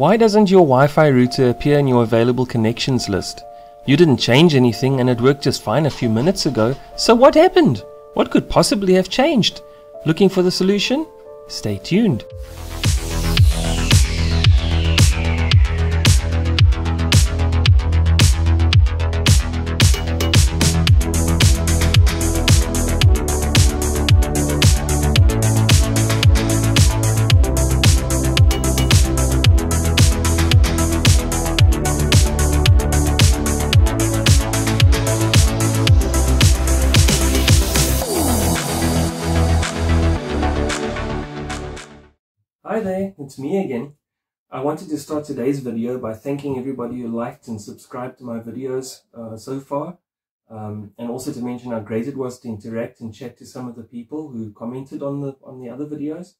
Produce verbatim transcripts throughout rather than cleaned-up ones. Why doesn't your Wi-Fi router appear in your available connections list? You didn't change anything and it worked just fine a few minutes ago, so what happened? What could possibly have changed? Looking for the solution? Stay tuned. Hi there, it's me again. I wanted to start today's video by thanking everybody who liked and subscribed to my videos uh, so far, um, and also to mention how great it was to interact and chat to some of the people who commented on the on the other videos.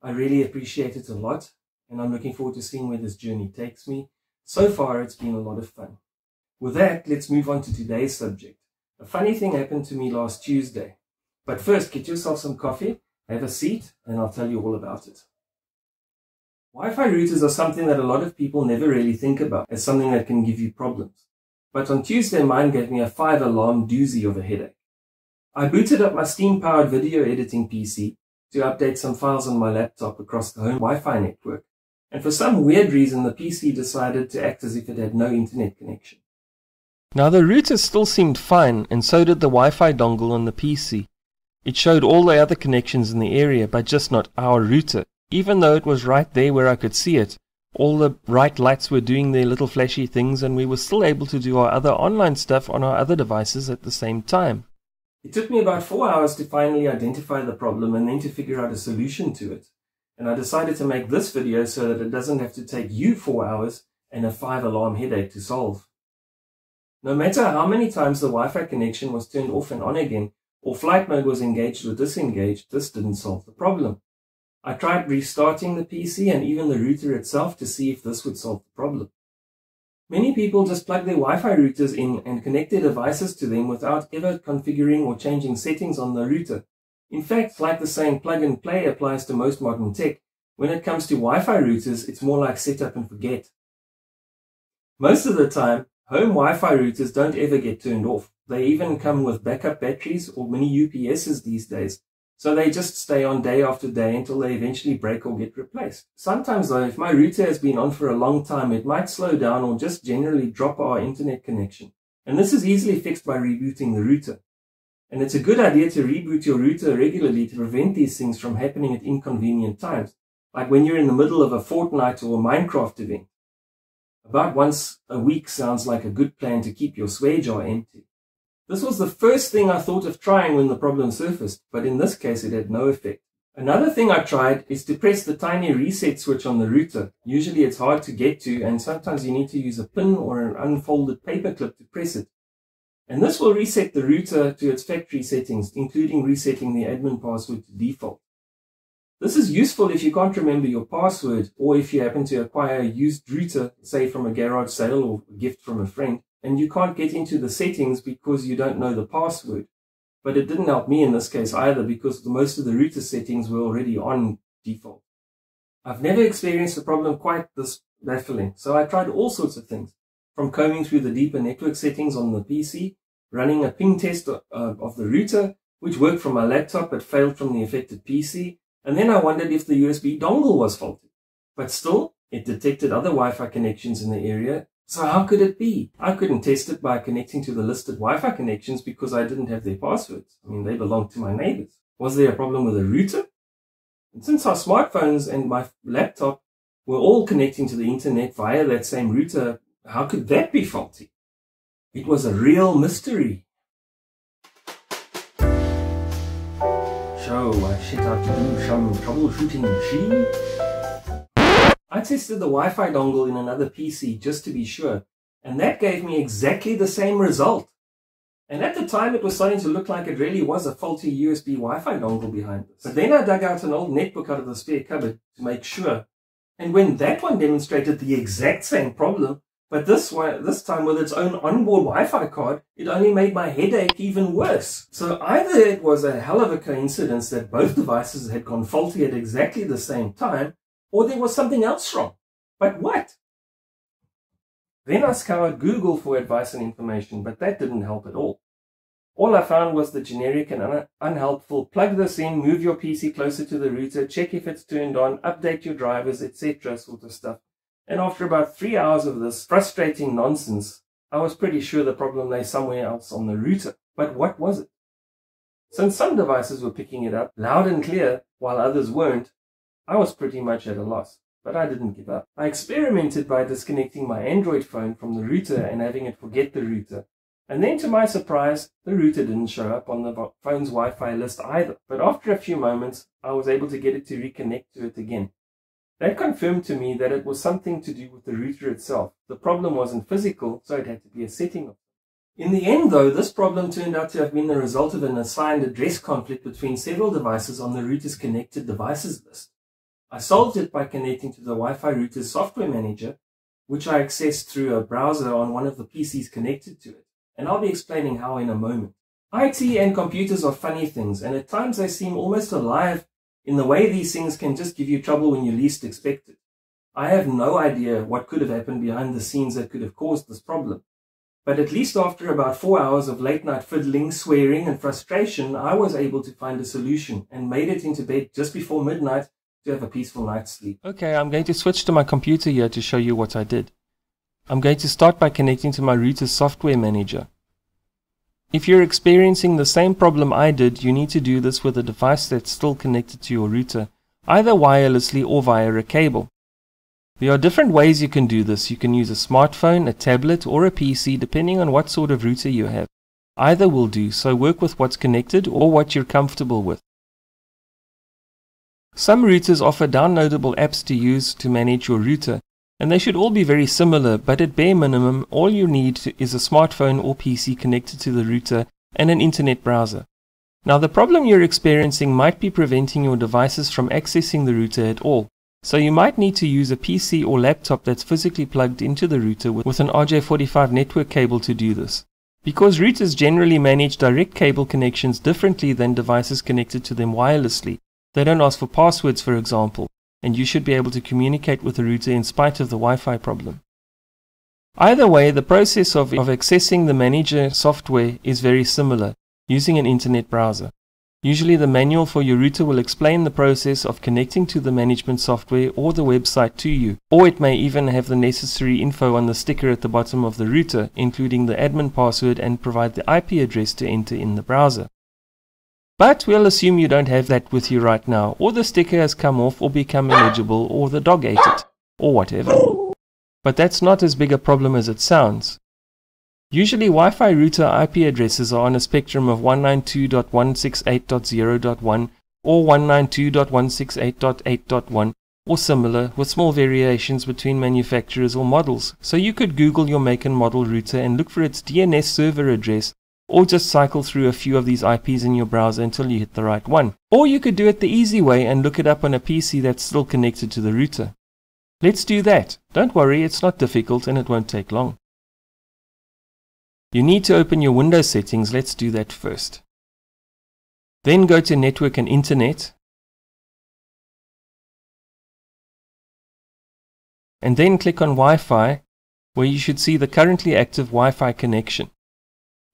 I really appreciate it a lot, and I'm looking forward to seeing where this journey takes me. So far, it's been a lot of fun. With that, let's move on to today's subject. A funny thing happened to me last Tuesday. But first, get yourself some coffee, have a seat, and I'll tell you all about it. Wi-Fi routers are something that a lot of people never really think about as something that can give you problems. But on Tuesday, mine gave me a five-alarm doozy of a headache. I booted up my Steam-powered video editing P C to update some files on my laptop across the home Wi-Fi network, and for some weird reason, the P C decided to act as if it had no internet connection. Now, the router still seemed fine, and so did the Wi-Fi dongle on the P C. It showed all the other connections in the area, but just not our router. Even though it was right there where I could see it, all the bright lights were doing their little flashy things and we were still able to do our other online stuff on our other devices at the same time. It took me about four hours to finally identify the problem and then to figure out a solution to it. And I decided to make this video so that it doesn't have to take you four hours and a five-alarm headache to solve. No matter how many times the Wi-Fi connection was turned off and on again, or flight mode was engaged or disengaged, this didn't solve the problem. I tried restarting the P C and even the router itself to see if this would solve the problem. Many people just plug their Wi-Fi routers in and connect their devices to them without ever configuring or changing settings on the router. In fact, like the saying plug and play applies to most modern tech, when it comes to Wi-Fi routers, it's more like set up and forget. Most of the time, home Wi-Fi routers don't ever get turned off. They even come with backup batteries or mini U P Ss these days. So they just stay on day after day until they eventually break or get replaced. Sometimes though, if my router has been on for a long time, it might slow down or just generally drop our internet connection. And this is easily fixed by rebooting the router. And it's a good idea to reboot your router regularly to prevent these things from happening at inconvenient times, like when you're in the middle of a Fortnite or a Minecraft event. About once a week sounds like a good plan to keep your swear jar empty. This was the first thing I thought of trying when the problem surfaced, but in this case it had no effect. Another thing I tried is to press the tiny reset switch on the router. Usually it's hard to get to and sometimes you need to use a pin or an unfolded paper clip to press it. And this will reset the router to its factory settings, including resetting the admin password to default. This is useful if you can't remember your password or if you happen to acquire a used router, say from a garage sale or a gift from a friend, and you can't get into the settings because you don't know the password. But it didn't help me in this case either because most of the router settings were already on default. I've never experienced a problem quite this baffling, so I tried all sorts of things, from combing through the deeper network settings on the P C, running a ping test of, uh, of the router, which worked from my laptop but failed from the affected P C, and then I wondered if the U S B dongle was faulty. But still, it detected other Wi-Fi connections in the area. So how could it be? I couldn't test it by connecting to the listed Wi-Fi connections because I didn't have their passwords. I mean, they belonged to my neighbors. Was there a problem with the router? And since our smartphones and my laptop were all connecting to the internet via that same router, how could that be faulty? It was a real mystery. Show I set out to do some troubleshooting machine. I tested the Wi-Fi dongle in another P C just to be sure, and that gave me exactly the same result. And at the time it was starting to look like it really was a faulty U S B Wi-Fi dongle behind this. But then I dug out an old netbook out of the spare cupboard to make sure, and when that one demonstrated the exact same problem, but this, this time with its own onboard Wi-Fi card, it only made my headache even worse. So either it was a hell of a coincidence that both devices had gone faulty at exactly the same time, or there was something else wrong. But what? Then I scoured Google for advice and information, but that didn't help at all. All I found was the generic and un unhelpful plug this in, move your P C closer to the router, check if it's turned on, update your drivers, et cetera sort of stuff. And after about three hours of this frustrating nonsense, I was pretty sure the problem lay somewhere else on the router. But what was it? Since some devices were picking it up loud and clear while others weren't, I was pretty much at a loss. But I didn't give up. I experimented by disconnecting my Android phone from the router and having it forget the router. And then, to my surprise, the router didn't show up on the phone's Wi-Fi list either. But after a few moments, I was able to get it to reconnect to it again. That confirmed to me that it was something to do with the router itself. The problem wasn't physical, so it had to be a setting. In the end, though, this problem turned out to have been the result of an assigned address conflict between several devices on the router's connected devices list. I solved it by connecting to the Wi-Fi router's software manager, which I accessed through a browser on one of the P Cs connected to it. And I'll be explaining how in a moment. I T and computers are funny things, and at times they seem almost alive in the way these things can just give you trouble when you least expect it. I have no idea what could have happened behind the scenes that could have caused this problem. But at least after about four hours of late-night fiddling, swearing, and frustration, I was able to find a solution and made it into bed just before midnight to have a peaceful night's sleep. Okay, I'm going to switch to my computer here to show you what I did. I'm going to start by connecting to my router's software manager. If you're experiencing the same problem I did, you need to do this with a device that's still connected to your router, either wirelessly or via a cable. There are different ways you can do this. You can use a smartphone, a tablet, or a P C, depending on what sort of router you have. Either will do, so work with what's connected or what you're comfortable with. Some routers offer downloadable apps to use to manage your router. And they should all be very similar, but at bare minimum, all you need to, is a smartphone or P C connected to the router and an internet browser. Now, the problem you're experiencing might be preventing your devices from accessing the router at all, so you might need to use a P C or laptop that's physically plugged into the router with, with an R J forty-five network cable to do this. Because routers generally manage direct cable connections differently than devices connected to them wirelessly, they don't ask for passwords, for example. And you should be able to communicate with the router in spite of the Wi-Fi problem. Either way, the process of, of accessing the manager software is very similar, using an internet browser. Usually the manual for your router will explain the process of connecting to the management software or the website to you, or it may even have the necessary info on the sticker at the bottom of the router, including the admin password, and provide the I P address to enter in the browser. But we'll assume you don't have that with you right now, or the sticker has come off or become illegible, or the dog ate it, or whatever. But that's not as big a problem as it sounds. Usually Wi-Fi router I P addresses are on a spectrum of one ninety-two dot one sixty-eight dot zero dot one or one ninety-two dot one sixty-eight dot eight dot one or similar, with small variations between manufacturers or models. So you could Google your make and model router and look for its D N S server address, or just cycle through a few of these I Ps in your browser until you hit the right one. Or you could do it the easy way and look it up on a P C that's still connected to the router. Let's do that. Don't worry, it's not difficult and it won't take long. You need to open your Windows settings. Let's do that first. Then go to Network and Internet. And then click on Wi-Fi, where you should see the currently active Wi-Fi connection.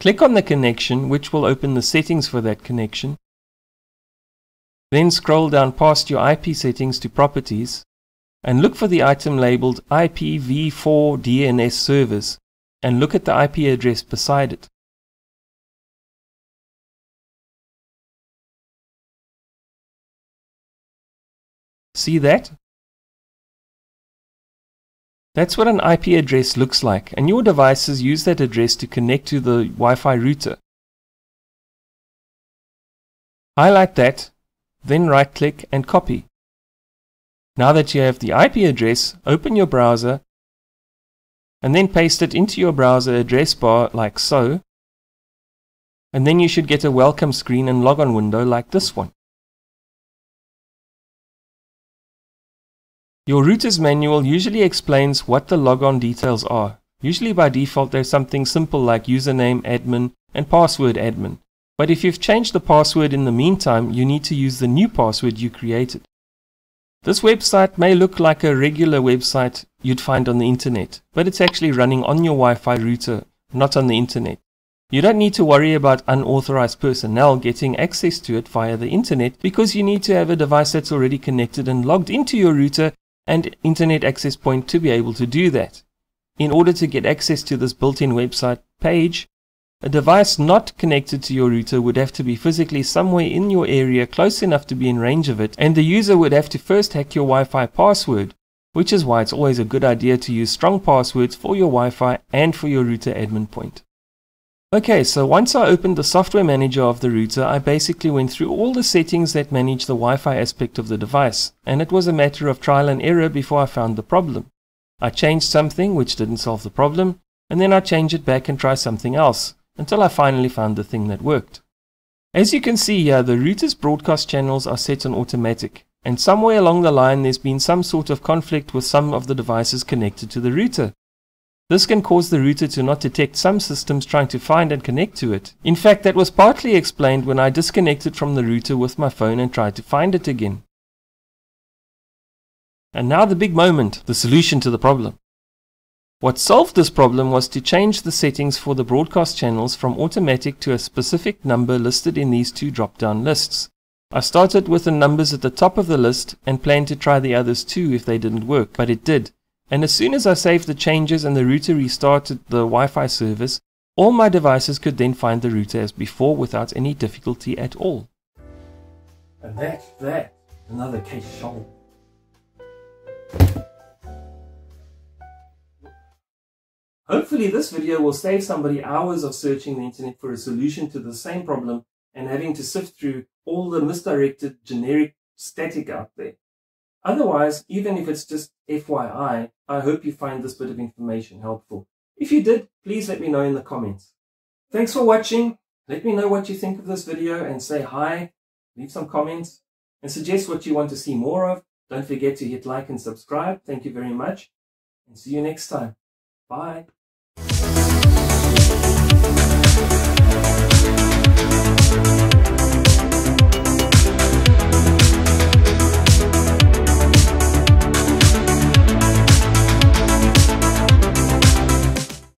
Click on the connection, which will open the settings for that connection. Then scroll down past your I P settings to Properties and look for the item labeled I P v four D N S Servers and look at the I P address beside it. See that? That's what an I P address looks like, and your devices use that address to connect to the Wi-Fi router. Highlight that, then right-click and copy. Now that you have the I P address, open your browser and then paste it into your browser address bar like so, and then you should get a welcome screen and logon window like this one. Your router's manual usually explains what the logon details are. Usually by default there's something simple like username admin and password admin. But if you've changed the password in the meantime, you need to use the new password you created. This website may look like a regular website you'd find on the internet, but it's actually running on your Wi-Fi router, not on the internet. You don't need to worry about unauthorized personnel getting access to it via the internet, because you need to have a device that's already connected and logged into your router and internet access point to be able to do that. In order to get access to this built-in website page, a device not connected to your router would have to be physically somewhere in your area close enough to be in range of it, and the user would have to first hack your Wi-Fi password, which is why it's always a good idea to use strong passwords for your Wi-Fi and for your router admin point. Okay, so once I opened the software manager of the router, I basically went through all the settings that manage the Wi-Fi aspect of the device, and it was a matter of trial and error before I found the problem. I changed something which didn't solve the problem, and then I changed it back and tried something else, until I finally found the thing that worked. As you can see here, the router's broadcast channels are set on automatic, and somewhere along the line there's been some sort of conflict with some of the devices connected to the router. This can cause the router to not detect some systems trying to find and connect to it. In fact, that was partly explained when I disconnected from the router with my phone and tried to find it again. And now the big moment, the solution to the problem. What solved this problem was to change the settings for the broadcast channels from automatic to a specific number listed in these two drop-down lists. I started with the numbers at the top of the list and planned to try the others too if they didn't work, but it did. And as soon as I saved the changes and the router restarted the Wi-Fi service, all my devices could then find the router as before without any difficulty at all. And that's that. Another case solved. Hopefully this video will save somebody hours of searching the internet for a solution to the same problem and having to sift through all the misdirected generic static out there. Otherwise, even if it's just F Y I, I hope you find this bit of information helpful. If you did, please let me know in the comments. Thanks for watching. Let me know what you think of this video and say hi, leave some comments, and suggest what you want to see more of. Don't forget to hit like and subscribe. Thank you very much, and see you next time. Bye.